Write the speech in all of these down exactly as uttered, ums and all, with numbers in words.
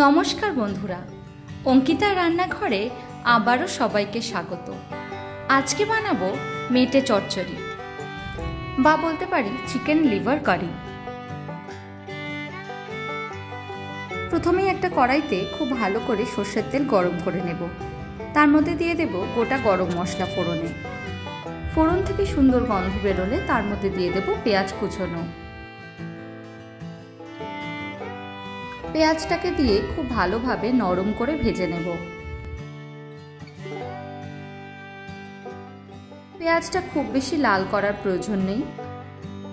नमस्कार बंधुरा, अंकिता रान्नाघरे आबारो सबाइके स्वागत। आज के बनाबो मेटे चटचड़ी बा बोलते पारी चिकेन लिवर करी। प्रथमेई एकटा कड़ाईते खूब भालो करे सर्षेर तेल गरम करे नेब। तार मध्य दिए देव गोटा गरम मसला फोड़ने। फोड़न थेके सुंदर गन्ध बेरोले तार मध्य दिए देव पेंयाज कुचोनो। পেঁয়াজটাকে দিয়ে খুব ভালোভাবে নরম করে ভেজে নেব। পেঁয়াজটা খুব বেশি লাল করার প্রয়োজন নেই।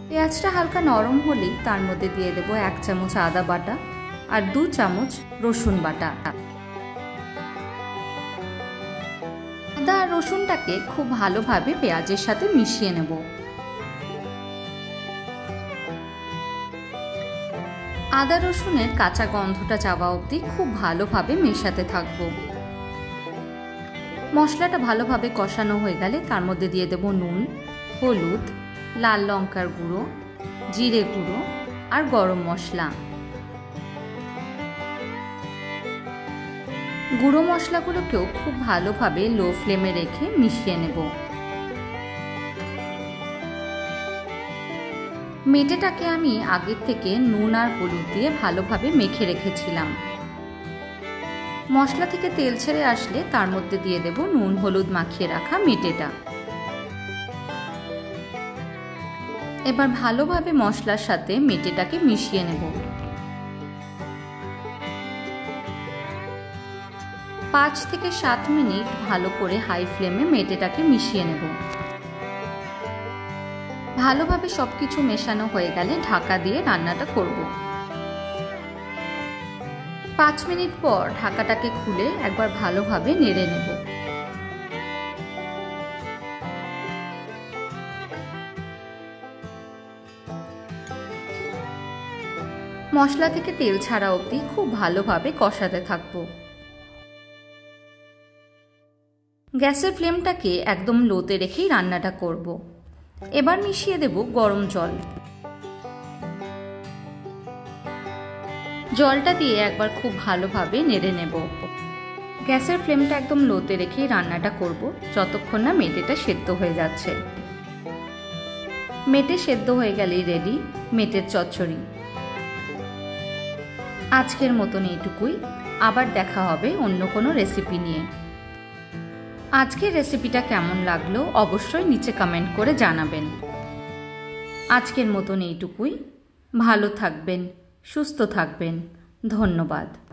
পেঁয়াজটা হালকা নরম হলেই তার মধ্যে দিয়ে দেব এক চামচ আদা বাটা আর দু চামচ রসুন বাটা। আদা আর রসুনটাকে খুব ভালোভাবে পেঁয়াজের সাথে মিশিয়ে নেব। आदा रसुनेर काचा गन्धटा जावा अब्दि खूब भालोभावे मेशाते थाकबो। मशलाटा भालोभावे कषानो हये गेले तार मध्य दिये देब नुन, हलुद, लाल लंकार गुड़ो, जिरे गुड़ो और गरम मशला। गुड़ो मशलागुलोकेओ खूब भालोभावे लो फ्लेमे रेखे मिशिये नेब। मेटेटाके आमी आगे थेके नून और हलुद दिए भालोभावे मेखे रेखेछिलाम। मशला थेके तेल छेड़े आसले तार मध्य दिए देब नून हलुद माखिए रखा मेटेटा। एबार भालोभावे मशलार साथे मेटेटाके मिशिए नेब। पाँच थेके सात मिनिट भालो करे हाई फ्लेमे मेटेटाके मिशिए नेब। ভালোভাবে সবকিছু মেশানো হয়ে গেলে ঢাকা দিয়ে রান্নাটা করব। পাঁচ মিনিট পর ঢাকাটাকে খুলে একবার ভালোভাবে নেড়ে নেব। মশলা থেকে তেল ছাড়া অবধি খুব ভালোভাবে কষাতে থাকব। গ্যাসের ফ্লেমটাকে একদম লোতে রেখেই রান্নাটা করব। এবার মিশিয়ে দেব গরম জল। জলটা দিয়ে একবার খুব ভালোভাবে নেড়ে নেব। গ্যাসের ফ্লেমটা একদম লোতে রেখে রান্নাটা করব যতক্ষণ না মেটেটা সেদ্ধ হয়ে যাচ্ছে। মেটে সেদ্ধ হয়ে গেলেই রেডি মেটের চচ্চড়ি। আজকের মতন এইটুকুই। আবার দেখা হবে অন্য কোনো রেসিপি নিয়ে। आजके रेसिपिटा केमन लागलो अवश्य नीचे कमेंट करे जानाबेन। आजकेर मतो एइटुकुई। भालो थाकबेन, सुस्तो थाकबेन। धन्यवाद।